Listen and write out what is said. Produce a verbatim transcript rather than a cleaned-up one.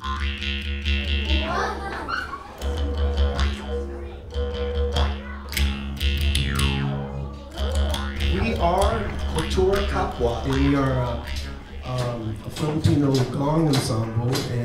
We are Kultura Kapwa, and we are a, um, a Filipino gong ensemble.